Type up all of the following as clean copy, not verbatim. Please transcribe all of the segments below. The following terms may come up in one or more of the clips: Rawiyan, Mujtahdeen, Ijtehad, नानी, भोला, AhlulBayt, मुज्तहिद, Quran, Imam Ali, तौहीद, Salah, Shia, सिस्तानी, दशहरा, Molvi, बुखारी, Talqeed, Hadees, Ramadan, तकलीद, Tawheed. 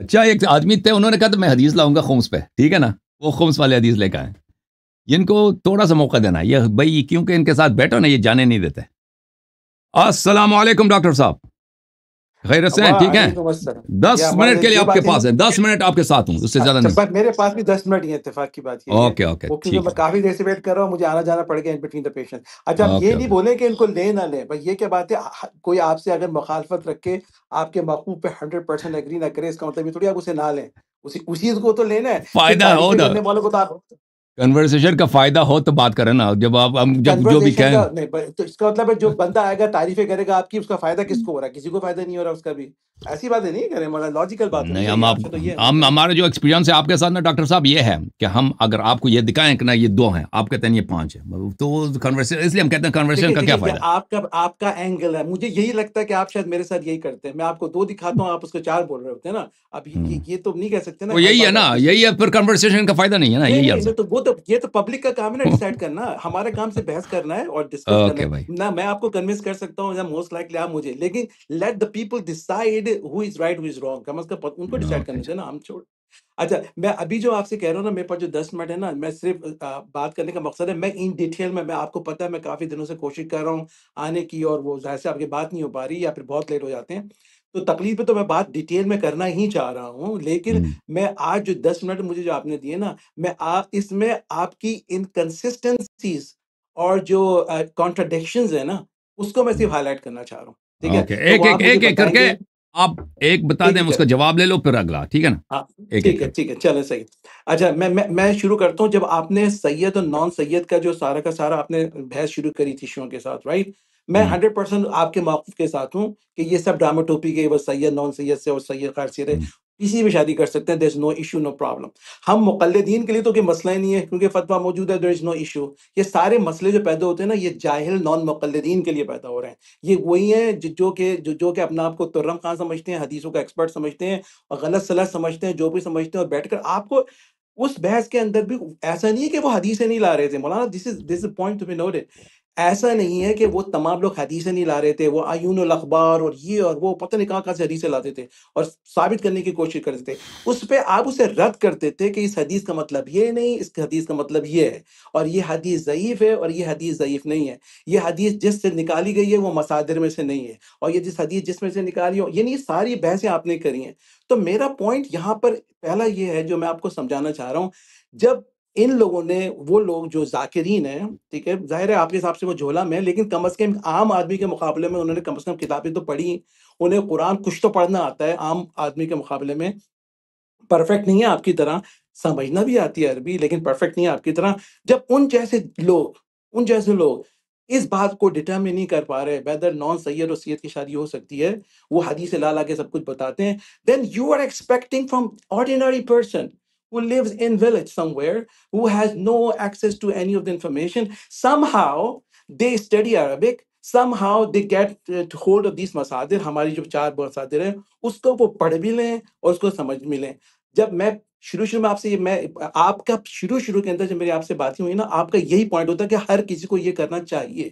अच्छा एक आदमी थे, उन्होंने कहा तो मैं हदीस लाऊंगा खुम्स पे, ठीक है ना, वो खुम्स वाले हदीस लेकर आए। इनको थोड़ा सा मौका देना, ये भाई क्योंकि इनके साथ बैठो ना, ये जाने नहीं देते। अस्सलाम वालेकुम डॉक्टर साहब, खैरत से हैं? ठीक है, 10 मिनट के लिए आपके पास है, 10 मिनट आपके साथ हूँ, उससे ज्यादा नहीं। मेरे पास भी 10 मिनट ही है, इत्तेफाक की बात। ओके ओके, ठीक है। काफी देर से वेट कर रहा हूँ, मुझे आना जाना पड़ गया बिटवीन द पेशेंट। अच्छा, आप ये नहीं बोले कि इनको ले ना ले, भाई ये क्या बात है? कोई आपसे अगर मुखालफत रखे, आपके मौक़ूफ़ पे 100% एग्री ना करे, इसका मतलब थोड़ी आप उसे ना लें, उसी को तो लेना है। फायदा हो कन्वर्सेशन का, फायदा हो तो बात करें ना, जब आप हम जब जो भी कहें नहीं, तो इसका मतलब है जो बंदा आएगा तारीफें करेगा आपकी, उसका फायदा किसको हो रहा है? किसी को फायदा नहीं हो रहा उसका भी। ऐसी बातें नहीं करें, मतलब लॉजिकल बात नहीं। हम हमारा जो एक्सपीरियंस है आपके साथ ना डॉक्टर साहब ये है कि हम अगर आपको ये दिखाएं कि ना ये 2 हैं, आप कहते हैं ये 5 है, तो कन्वर्सेशन, इसलिए हम कहते हैं कन्वर्सेशन का क्या फायदा। आपका एंगल है, मुझे यही लगता है कि आप शायद मेरे साथ यही करते हैं। मैं आपको 2 दिखाता हूँ, आप उसको 4 बोल रहे होते हैं ना। आप ये तो नहीं कह सकते ना, यही है ना, यही है, फिर कन्वर्सेशन का फायदा नहीं है ना। यही तो ये तो पब्लिक का काम है ना डिसाइड करना, हमारे काम से बहस करना है और डिस्कस करना है ना। मैं आपको कन्विंस कर सकता हूँ मोस्ट लाइकली आप मुझे, लेकिन let the people decide who is right who is wrong, कम से कम उनको डिसाइड करना चाहिए ना, हम छोड़। अच्छा, मैं अभी जो आपसे कह रहा हूँ ना, मेरे पास जो 10 मिनट है ना, मैं सिर्फ बात करने का मकसद है। मैं इन डिटेल में, मैं आपको पता है मैं काफी दिनों से कोशिश कर रहा हूँ आने की, और वो जाहिर से आपकी बात नहीं हो पा रही या फिर बहुत लेट हो जाते हैं, तो तकलीफ पे तो मैं बात डिटेल में करना ही चाह रहा हूँ। लेकिन मैं आज जो 10 मिनट मुझे जो आपने दिए ना, मैं इसमें आपकी इनकन्सिस्टेंसीज और जो कॉन्ट्राडिक्शंस है ना, उसको मैं सिर्फ हाईलाइट करना चाह रहा हूँ। ठीक है, एक करके आप एक बता दें, उसका जवाब ले लो, फिर अगला, ठीक है ना? हाँ, ठीक है, चलो सही। अच्छा, मैं शुरू करता हूँ। जब आपने सैयद और नॉन सैयद का जो सारा का सारा आपने बहस शुरू करी थी शियों के साथ, राइट, मैं 100% आपके मौक़िफ़ के साथ हूँ कि ये सब ड्रामा टोपी के, वो सैयद नॉन सैयद से और सैयद खैर से किसी भी शादी कर सकते हैं, there is no issue, no problem. हम मुक़ल्लिदीन के लिए तो कोई मसला ही नहीं है, क्योंकि फतवा मौजूद है, देयर इज़ नो इशू। ये सारे मसले जो पैदा होते हैं ना, ये जाहिल नॉन मुक़ल्लिदीन के लिए पैदा हो रहे हैं। ये वही हैं जो कि अपना आप को तुर्रम खान समझते हैं, हदीसों का एक्सपर्ट समझते हैं और गलत सलाह समझते हैं, जो भी समझते हैं, और बैठ कर आपको उस बहस के अंदर भी ऐसा नहीं है कि वो हदीसें नहीं ला रहे थे मौलाना। This is point to be noted. ऐसा नहीं है कि वो तमाम लोग हदीसें नहीं ला रहे थे, वो आयूनुल अखबार और ये और वो पता नहीं कहाँ से हदीसें लाते थे और साबित करने की कोशिश करते थे। उस पर आप उसे रद्द करते थे कि इस हदीस का मतलब ये नहीं, इस हदीस का मतलब ये है, और ये हदीस ज़ईफ़ है और ये हदीस ज़ईफ़ नहीं है, ये हदीस जिससे निकाली गई है वो मसादिर में से नहीं है, और ये जिस हदीस जिसमें से निकाली हो, यानी ये सारी बहसें आपने करी हैं। तो मेरा पॉइंट यहाँ पर पहला ये है जो मैं आपको समझाना चाह रहा हूँ। जब इन लोगों ने, वो लोग जो जाकिरीन हैं, ठीक है, जाहिर है आपके हिसाब से वो झोला में, लेकिन कम से कम आम आदमी के मुकाबले में उन्होंने कम से कम किताबें तो पढ़ी, उन्हें कुरान कुछ तो पढ़ना आता है आम आदमी के मुकाबले में। परफेक्ट नहीं है आपकी तरह, समझना भी आती है अरबी, लेकिन परफेक्ट नहीं है आपकी तरह। जब उन जैसे लोग इस बात को डिटरमिन नहीं कर पा रहे वेदर नॉन सैयद और सैयद की शादी हो सकती है, वो हदीस ला के सब कुछ बताते हैं, then you are expecting from ordinary person who lives in village somewhere, who has no access to any of the information. Somehow they study Arabic, somehow they get hold of these masadir, हमारी जो 4 मसादिर हैं उसको वो पढ़ भी लें और उसको समझ भी लें। जब मैं शुरू में आपसे, मैं आपका शुरू के अंदर जब मेरी आपसे बात हुई ना, आपका यही पॉइंट होता है कि हर किसी को ये करना चाहिए।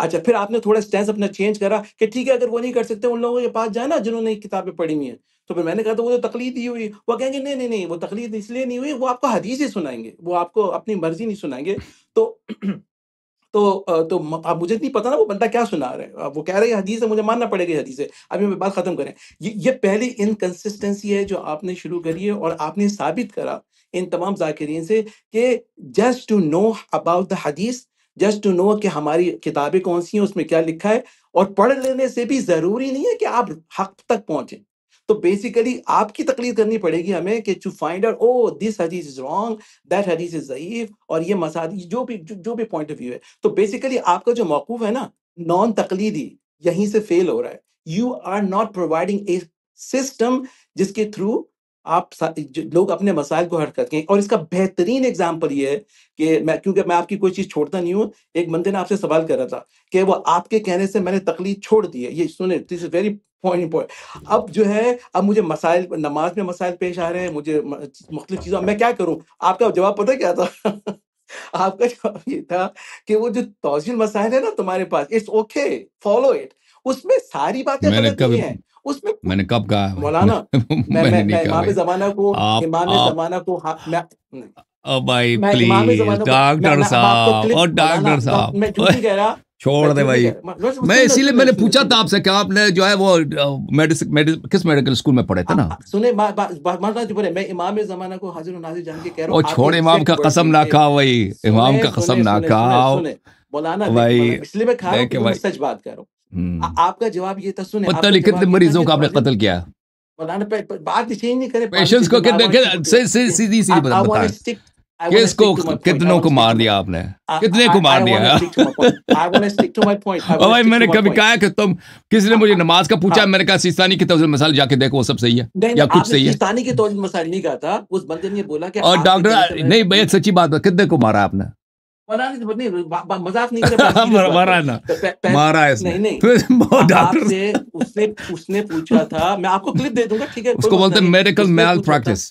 अच्छा, फिर आपने थोड़ा स्टैंस अपना चेंज करा कि ठीक है, अगर वो नहीं कर सकते उन लोगों के पास जाना जिन्होंने किताबें पढ़ी हुई हैं। तो फिर मैंने कहा तो वो तो तकलीद ही हुई। वो कहेंगे नहीं, वो तकलीद इसलिए नहीं हुई, वो आपको हदीस ही सुनाएंगे, वो आपको अपनी मर्जी नहीं सुनाएंगे। तो अब मुझे नहीं पता ना वो बंदा क्या सुना रहा है, वो कह रहा है हदीस है, मुझे मानना पड़ेगा हदीस है। अभी मैं बात खत्म करें। ये पहली इनकन्सिस्टेंसी है जो आपने शुरू करी है, और आपने साबित करा इन तमाम जाकिरीन से कि just to know about the हदीस, जस्ट टू नो कि हमारी किताबें कौन सी हैं, उसमें क्या लिखा है, और पढ़ लेने से भी ज़रूरी नहीं है कि आप हक तक पहुँचें। तो बेसिकली आपकी तकलीफ करनी पड़ेगी हमें कि to find out, oh this हदीस इज रॉन्ग, दैट हदीस इज ज़ईफ़, और ये मसादी, जो भी पॉइंट ऑफ व्यू है। तो बेसिकली आपका जो मौक़ूफ़ है ना नॉन तकलीदी, यहीं से फेल हो रहा है। You are not providing a system जिसके थ्रू आप लोग अपने मसाइल को हल करते हैं। और इसका बेहतरीन एग्जाम्पल ये है कि क्योंकि मैं आपकी कोई चीज़ छोड़ता नहीं हूँ। एक बंदे ने आपसे सवाल कर रहा था कि वो आपके कहने से मैंने तकलीद छोड़ दी है, ये सुने, दिस इज़ वेरी पॉइंट। अब जो है, अब मुझे मसाइल, नमाज में मसाइल पेश आ रहे हैं, मुझे मुख्तलिफ चीज़ों, मैं क्या करूँ? आपका जवाब पता क्या था? आपका जवाब ये था कि वो जो तौसील मसाइल है ना तुम्हारे पास, इट्स ओके, फॉलो इट, उसमें सारी बातें गलत नहीं है। उसमें मैंने कब कहा मौलाना, मैं इमाम जमाना को भाई प्लीज डॉक्टर साहब और डॉक्टर साहब छोड़ दे भाई। मैं इसीलिए मैंने पूछा था आपसे कि आपने जो है वो किस मेडिकल स्कूल में पढ़े थे ना। सुने मैं इमाम ज़माना को हाजिर और नाज़िर जान के कह रहा हूं, छोड़ इमाम का कसम ना खाओ भाई, इमाम का कसम ना खाओ मौलाना भाई, इसलिए मैं खा रहा हूं, सच बात कर रहा हूं। आपका जवाब ये था, सुने पता नहीं कितने मरीजों का आपने कत्ल किया मौलाना, बात चेंज नहीं करे पेशेंट्स को, सीधी सीधी बताएं किसको कितनों को मार दिया आपने, कितने को मार दिया। भाई मैंने कभी कहा कि तुम, किसी ने मुझे नमाज का पूछा, मैंने कहा सिस्तानी की तौहीद मसाल जाके देखो वो सब सही है या कुछ सही है। सिस्तानी की तौहीद मसाल नहीं कहा था, उस बंदे ने बोला कि और डॉक्टर नहीं भाई सच्ची बात है, कितने को मारा आपने? मजाक नहीं कर, उसने पूछा था, मैं आपको क्लिप दे दूंगा ठीक है, उसको बोलते हैं मेडिकल मैल प्रैक्टिस।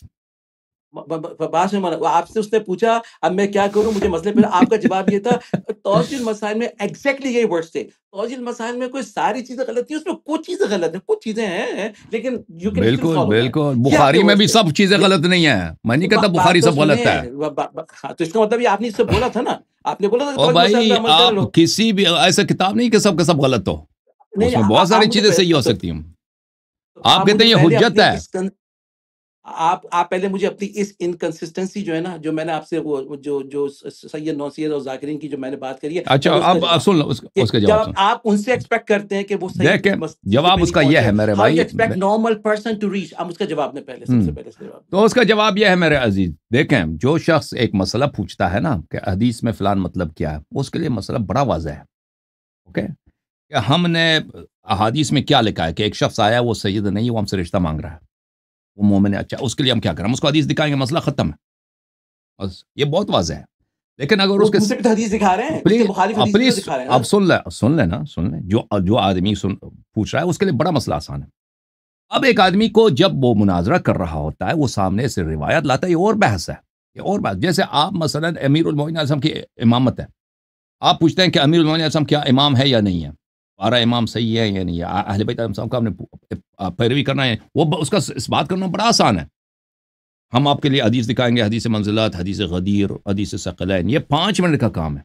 बात में आपसे उसने पूछा अब मैं क्या करूं मुझे मसले पर, आपका जवाब ये था तौहीद मसाइल में एग्जैक्टली यही वर्ड्स थे, तौहीद मसाइल में कोई सारी चीजें गलत थी, उसमें कुछ चीजें गलत है, कुछ चीजें हैं लेकिन बिल्कुल बिल्कुल बुखारी में भी सब चीजें गलत नहीं है, मैं नहीं कहता बुखारी सब गलत है। तो इसका मतलब आपने इससे बोला था ना, आपने बोला था भाई आप किसी भी ऐसा किताब नहीं कि सब का सब गलत हो, उसमें बहुत सारी चीजें सही हो सकती हैं। आप कहते हैं ये हुज्जत है। आप पहले मुझे अपनी इस इनकंसिस्टेंसी जो है ना, जो मैंने आपसे वो जो सैयद नौसिर और जाकिरीन की जो मैंने बात करी है, अच्छा अब सुन लो उसका जवाब। आप उनसे एक्सपेक्ट करते हैं कि वो सही, जवाब उसका ये है मेरे भाई, expect normal person to reach, हम उसका जवाब ने पहले सबसे पहले जवाब, तो उसका जवाब यह है मेरे अजीज, देखें जो शख्स एक मसला पूछता है ना कि हदीस में फ़लान मतलब क्या है, उसके लिए मसला बड़ा वाज़ेह है। ओके हमने अहादीस में क्या लिखा है कि एक शख्स आया वो सैयद नहीं, वो हमसे रिश्ता मांग रहा है, वो मोमिन है, अच्छा उसके लिए हम क्या करें? हम उसको हदीस दिखाएंगे, मसला खत्म है बस, ये बहुत वाज़ेह है। लेकिन अगर उसके हदीस दिखा रहे हैं प्लीज आप सुन लें, जो आदमी पूछ रहा है उसके लिए बड़ा मसला आसान है। अब एक आदमी को जब वो मुनाजरा कर रहा होता है वो सामने से रिवायत लाता है, ये और बहस है, ये और बात। जैसे आप मसलन अमीरुल मोमिनीन की इमामत है, आप पूछते हैं कि अमीरुल मोमिनीन क्या इमाम है या नहीं है, आरा इमाम सही है या नहीं है, अहले बैत का आपने पैरवी करना है, वो उसका इस बात करना बड़ा आसान है। हम आपके लिए हदीस दिखाएंगे, हदीस मंजिलात, हदीस गदीर, हदीस सकलैन, ये 5 मिनट का काम है।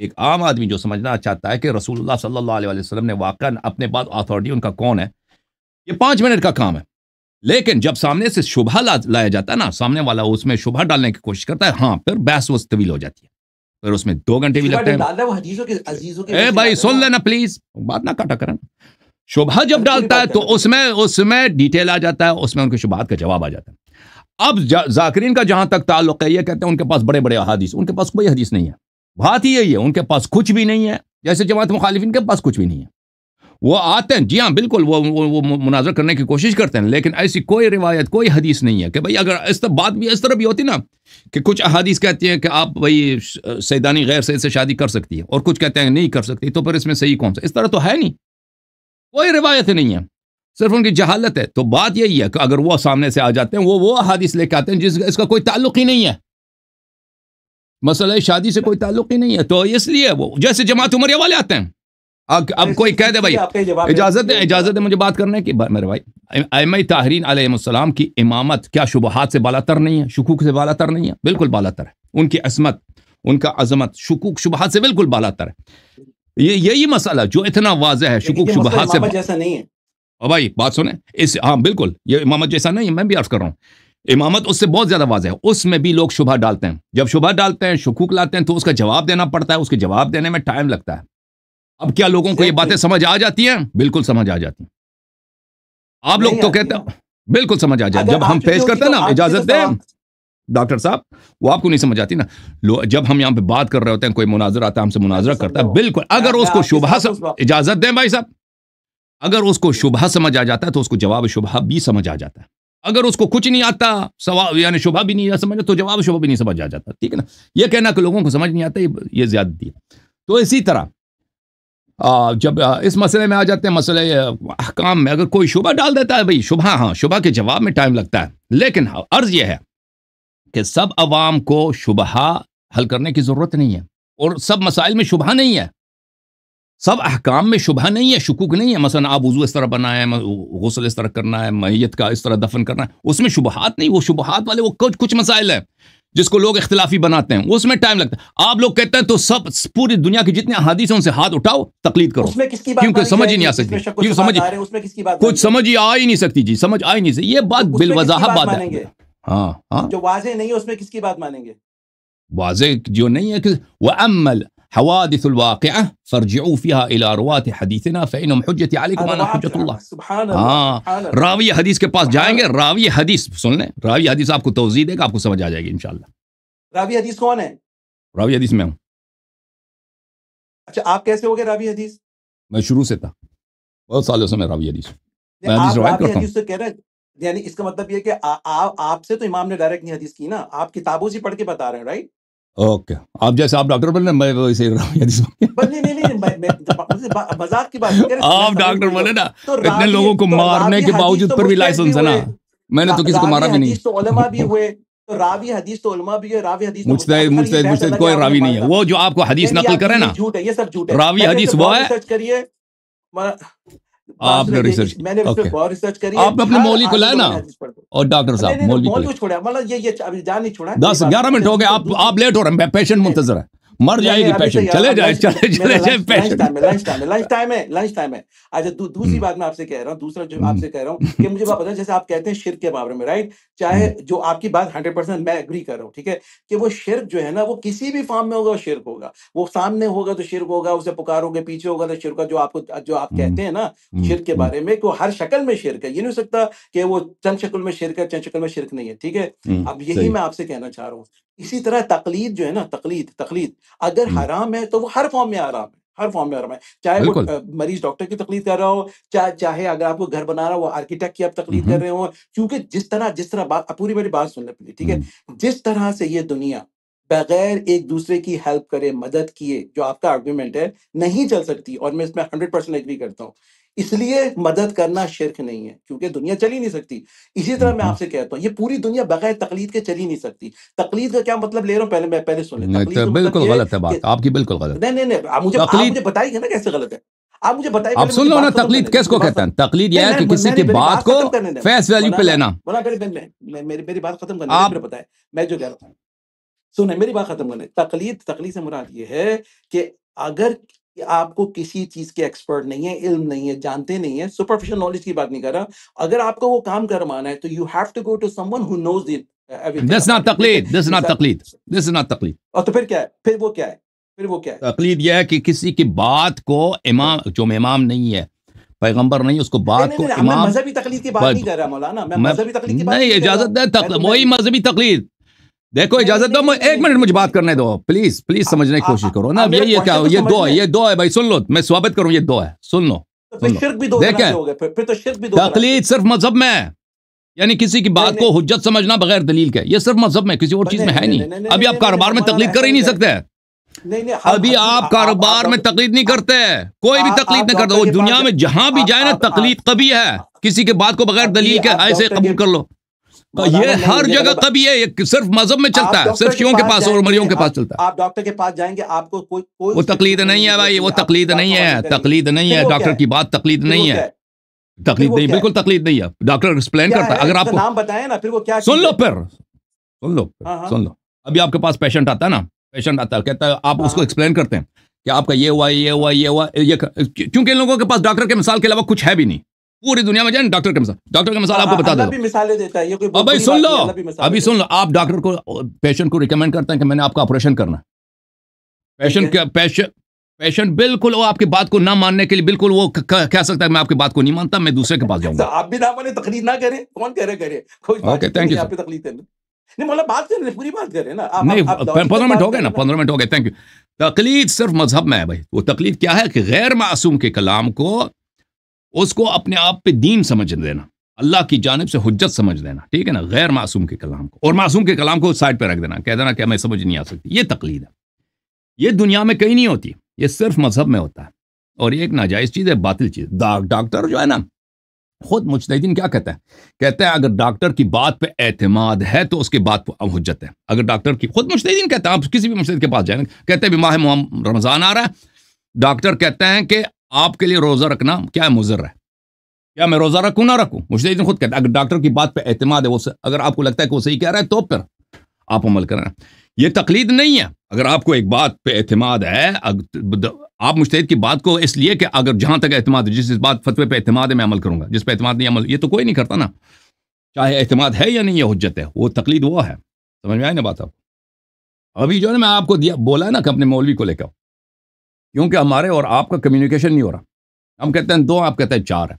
एक आम आदमी जो समझना चाहता है कि रसूलुल्लाह सल्लल्लाहु अलैहि वसल्लम ने वाकई अपने बाद अथॉरिटी उनका कौन है, ये 5 मिनट का काम है। लेकिन जब सामने से शुबहा लाया जाता है ना, सामने वाला उसमें शुबहा डालने की कोशिश करता है, हाँ फिर बहस उस तवील हो जाती है, फिर उसमें 2 घंटे भी लगते हैं। ए भाई सुन लेना प्लीज, बात ना काटा करना। शुबहा जब डालता है तो उसमें डिटेल आ जाता है, उसमें उनके शुबहात का जवाब आ जाता है। अब जाकिरीन का जहां तक ताल्लुक है, ये कहते हैं उनके पास बड़े बड़े हदीस, उनके पास कोई हदीस नहीं है। बात ही यही है, उनके पास कुछ भी नहीं है, जैसे जमात मुखालिफिन के पास कुछ भी नहीं है। वो आते हैं, जी हाँ बिल्कुल, वो मुनाजरा करने की कोशिश करते हैं, लेकिन ऐसी कोई रिवायत कोई हदीस नहीं है कि भाई अगर इस तरह बात भी इस तरह भी होती ना कि कुछ अहादीस कहती हैं कि आप भाई सैदानी गैर सैद से शादी कर सकती है, और कुछ कहते हैं नहीं कर सकती, तो फिर इसमें सही कौन सा, इस तरह तो है नहीं, कोई रिवायत नहीं है, सिर्फ उनकी जहालत है। तो बात यही है कि अगर वो सामने से आ जाते हैं, वो अहादीस लेके आते हैं जिसका इसका कोई ताल्लुक ही नहीं है, मसला शादी से कोई ताल्लुक ही नहीं है, तो इसलिए वो जैसे जमात उमरिया वाले आते हैं। अब कोई कह दे भाई इजाजत है मुझे बात करने की, मेरे भाई आइम्मा ताहरीन अलैहिमुस्सलाम की इमामत क्या शुबहात से बालातर नहीं है, शुकूक से बालातर नहीं है? बिल्कुल बालातर है, उनकी असमत उनका अजमत शुकूक शुबहात से बिल्कुल बालातर है। यही मसला जो इतना वाज़ेह है, शुकूक शुबहात से जैसा नहीं है। और भाई बात सुने इस, हाँ बिल्कुल ये इमामत जैसा नहीं है, मैं भी अर्ज कर रहा हूँ इमामत उससे बहुत ज्यादा वाज़ेह है, उसमें भी लोग शुबहा डालते हैं। जब शुबहा डालते हैं शुकूक लाते हैं तो उसका जवाब देना पड़ता है, उसके जवाब देने में टाइम लगता है। अब क्या लोगों को ये बातें समझ आ जाती हैं? बिल्कुल समझ आ जाती हैं। आप लोग तो कहते हैं बिल्कुल समझ आ जाती है, जब हम पेश करते हैं ना, इजाजत दें डॉक्टर साहब, वो आपको नहीं समझ आती ना। जब हम यहाँ पे बात कर रहे होते हैं, कोई मुनाजरा आता है हमसे मुनाजरा करता है, बिल्कुल अगर उसको शुबहा, इजाजत दें भाई साहब, अगर उसको शुबहा समझ आ जाता है तो उसको जवाब शुबहा भी समझ आ जाता है। अगर उसको कुछ नहीं आता सवाल यानी शुबहा भी नहीं समझ तो जवाब शुबहा भी नहीं समझ आ जाता, ठीक है ना। ये कहना कि लोगों को समझ नहीं आता ये ज्यादती है। तो इसी तरह जब इस मसले में आ जाते हैं, मसले अहकाम में अगर कोई शुबहा डाल देता है भाई शुबहा, हाँ शुबहा के जवाब में टाइम लगता है। लेकिन अर्ज़ यह है कि सब अवाम को शुबहा हल करने की ज़रूरत नहीं है, और सब मसाइल में शुबहा नहीं है, सब अहकाम में शुबहा नहीं है, शकूक नहीं है। मसलन आप वज़ू इस तरह बनाए हैं, गुस्ल इस तरह करना है, मैयत का इस तरह दफन करना है, उसमें शुबहात नहीं। वो शुबहात वाले वो कुछ मसाइल हैं जिसको लोग इख्तिलाफी बनाते हैं, उसमें टाइम लगता है। आप लोग कहते हैं तो सब पूरी दुनिया की जितनी अहादीस हैं उनसे हाथ उठाओ, तकलीद करो, क्योंकि समझ ही नहीं आ सकती, क्योंकि समझ ही आ ही नहीं सकती जी, समझ आ ही नहीं सकती। ये बात बिलवजाहत बात है। हाँ, जो वाज़े नहीं है उसमें किसकी बात मानेंगे? वाज़े जो नहीं है कि वअम्मल हवादिसुल वाक़िअह फरजिऊ फ़ीहा इला रुवाति हदीसिना फ़इनहुम हुज्जती अलैकुम व अना हुज्जतुल्लाह। सुभान अल्लाह। रावी हदीस के पास जाएंगे, रावी हदीस सुन लें, रावी हदीस आपको तौज़ीह देगा, आपको समझ आ जाएगी इंशाअल्लाह। रावी हदीस कौन है? रावी हदीस मैं हूँ। अच्छा, आप कैसे हो गए रावी हदीस? मैं शुरू से था, बहुत सालों से मैं रावी हदीस हूँ। यानी इसका मतलब ये कि आपसे तो इमाम ने डायरेक्ट नहीं हदीस की ना, आप किताबों से पढ़ के बता रहे हैं, राइट? ओके, आप जैसे आप डॉक्टर बने, मैं वैसे हदीस नहीं, मजाक की बात नहीं। आप डॉक्टर बने ना, इतने लोगों को मारने के बावजूद पर भी लाइसेंस है ना। मैंने तो किसी को मारा भी नहीं। तो उलमा भी हुए, तो रावी हदीस तो उलमा भी है, रावी हदीस मुज्तहिद कोई रावी नहीं है। वो जो आपको हदीस नकल करे ना, झूठ है, ये सब झूठ है। रावी हदीस वो है, सर्च करिए। आपने रिसर्च, मैंने बहुत रिसर्च करी, आपने अपने मौली को लाया ना, और डॉक्टर साहब मौली को छोड़ा, मतलब ये अभी जान नहीं छोड़ा। 10-11 मिनट हो गए, आप लेट हो रहे हैं, पेशेंट मुंतजर है, मर जाएगी पेशेंट। चले जाए पेशेंट, लंच टाइम है। अच्छा, दूसरी बात मैं आपसे कह रहा हूँ, दूसरा जो आपसे कह रहा हूँ कि मुझे बात बताएं, जैसे आप कहते हैं शिर्क के बारे में, राइट, चाहे जो आपकी बात 100% मैं एग्री कर रहा हूँ, ठीक है, कि वो शिर्क जो है ना, वो किसी भी फॉर्म में होगा वो शिर्क होगा। वो सामने होगा तो शिर्क होगा, उसे पुकारोगे पीछे होगा तो शिर्क होगा। जो आप कहते हैं ना शिर्क के बारे में, हर शक्ल में शिर्क है, ये नहीं हो सकता कि वो चंद शक्ल में शिर्क है, चंद शक्ल में शिर्क नहीं है, ठीक है। अब यही मैं आपसे कहना चाह रहा हूँ। इसी तरह तकलीद जो है ना, तकलीद अगर हराम है तो वो हर फॉर्म में हराम है, हर फॉर्म में हराम है। चाहे वो मरीज डॉक्टर की तकलीद कर रहा हो, चाहे अगर आपको घर बना रहा हो आर्किटेक्ट की आप तकलीद कर रहे हो। क्योंकि जिस तरह पूरी मेरी बात सुन ले, ठीक है, जिस तरह से ये दुनिया बगैर एक दूसरे की हेल्प करे, मदद किए, जो आपका आर्ग्यूमेंट है, नहीं चल सकती, और मैं इसमें 100% एग्री करता हूँ। इसलिए मदद करना शिर्क नहीं है, क्योंकि दुनिया चली नहीं सकती। इसी तरह मैं आपसे कहता हूँ, ये पूरी दुनिया बगैर तकलीद के चली नहीं सकती। तकलीद का क्या मतलब ले रहा हूँ, पहले सुन लें। बिल्कुल गलत है बात आपकी, बिल्कुल गलत। नहीं, मुझे बताइए ना कैसे गलत है, आप मुझे बताइए। आप सुन लो ना, तकलीद किसको कहते हैं? तकलीद यह है कि किसी की बात को फेस वैल्यू पे लेना। मेरी बात खत्म करना, आप बताए, मैं जो कह रहा हूँ सुने, मेरी बात खत्म करने। तकलीद से मुराद ये है कि अगर आपको किसी चीज के एक्सपर्ट नहीं है, इल्म नहीं है, जानते नहीं है, सुपरफिशियल नॉलेज की बात नहीं कर रहा, अगर आपको वो काम करवाना है तो you have to go to someone who knows it. This not तकलीद, दिस नॉट तकलीद, दिस नॉट तकलीद। और तो फिर वो क्या है? तकलीद यह है कि किसी की बात को इमाम, जो इमाम नहीं है, पैगंबर नहीं, उसको बात को इमाम। मजहबी तकलीद की बात नहीं कर रहा मौलाना, मैं मजहबी तकलीद की बात नहीं, इजाजत है, वही मजहबी तकलीद। देखो, इजाजत दो, मैं 1 मिनट मुझे बात करने दो, प्लीज समझने की कोशिश करो ना। ये क्या हो? ये दो है भाई, सुन लो, मैं स्वागत करूँ, ये दो है, सुन लो। देखें, तकलीद सिर्फ मजहब में है, यानी किसी की बात को हुज्जत समझना बगैर दलील के, ये सिर्फ मजहब में, किसी और चीज में है नहीं। अभी आप कारोबार में तकलीद कर ही नहीं सकते, अभी आप कारोबार में तकलीद नहीं करते, कोई भी तकलीद नहीं करता। वो दुनिया में जहां भी जाए ना, तकलीद कभी है, किसी के बात को बगैर दलील के ऐसे कबूल कर लो, ये हर जगह कभी है। ये सिर्फ मजहब में चलता है, सिर्फ शियों के पास और मरियों के पास चलता है। आप डॉक्टर के पास जाएंगे, आपको कोई वो तकलीद नहीं है भाई, वो तकलीद नहीं है, तकलीद नहीं है। डॉक्टर की बात तकलीद नहीं है, तकलीद नहीं, बिल्कुल तकलीद नहीं है। डॉक्टर एक्सप्लेन करता है, अगर आपको नाम बताएं ना, फिर वो क्या? सुन लो। अभी आपके पास पेशेंट आता है ना, पेशेंट आता है, कहता है, आप उसको एक्सप्लेन करते हैं कि आपका ये हुआ, क्योंकि इन लोगों के पास डॉक्टर के मिसाल के अलावा कुछ है भी नहीं। पूरी दुनिया में जाए डॉक्टर के मिसाल आपको बता दो, मिसालें देता है ये कोई। अब सुन लो, आप डॉक्टर को, पेशेंट को रिकमेंड करते हैं कि मैंने आपका ऑपरेशन करना। पेशेंट बिल्कुल वो आपकी बात को ना मानने के लिए बिल्कुल वो कह सकता है मैं आपकी बात को नहीं मानता, मैं दूसरे के पास जाऊंगा। आप भी ना माने, तकलीफ ना करें, कौन करे? Okay, thank you. तकलीफ नहीं, मतलब बात कर रहे, पूरी बात कर रहे ना। 15 मिनट हो गए, थैंक यू। तकलीफ सिर्फ मजहब में है भाई। वो तकलीफ क्या है कि गैर मासूम के कलाम को, उसको अपने आप पे दीन समझ देना, अल्लाह की जानिब से हुज्जत समझ देना, ठीक है ना। गैर मासूम के कलाम को, और मासूम के कलाम को साइड पे रख देना, कह देना कि हमें समझ नहीं आ सकती। ये तकलीद है, ये दुनिया में कहीं नहीं होती, ये सिर्फ मजहब में होता है, और ये एक नाजायज़ चीज़ है, बातिल चीज़। डॉक्टर जो है ना, खुद मुज्तहिदीन क्या कहता है? कहता है अगर डॉक्टर की बात पर एतमाद है तो उसके बात पर हुज्जत है। अगर डॉक्टर की, खुद मुज्तहिदीन कहता है, आप किसी भी मुज्तहिद के पास जाएंगे, कहते हैं बीमाह रमज़ान आ रहा है, डॉक्टर कहते हैं कि आपके लिए रोज़ा रखना क्या मुज़र है, क्या मैं रोज़ा रखूँ ना रखूँ? मुजतहिदीन खुद कहते हैं, अगर डॉक्टर की बात पर एतमाद है, वो अगर आपको लगता है कि वो सही कह रहा है तो फिर आप अमल करना, ये तकलीद नहीं है। अगर आपको एक बात पे एतमाद है, आप मुजतहिद की बात को इसलिए कि अगर जहाँ तक एतमाद है, जिस बात फतवे पे एतमाद है मैं अमल करूँगा, जिस पे एतमाद नहीं अमल, ये तो कोई नहीं करता ना, चाहे एतमाद है या नहीं, ये हुज्जत है, वो तकलीद वो है। समझ में आई ना बात आपको? अभी जो है ना मैं आपको दिया बोला ना कि अपने मौलवी को लेकर, क्योंकि हमारे और आपका कम्युनिकेशन नहीं हो रहा। हम कहते हैं 2, आप कहते हैं 4 है,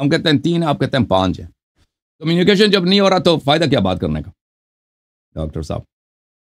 हम कहते हैं 3, आप कहते हैं 5 है। कम्युनिकेशन जब नहीं हो रहा तो फ़ायदा क्या बात करने का? डॉक्टर साहब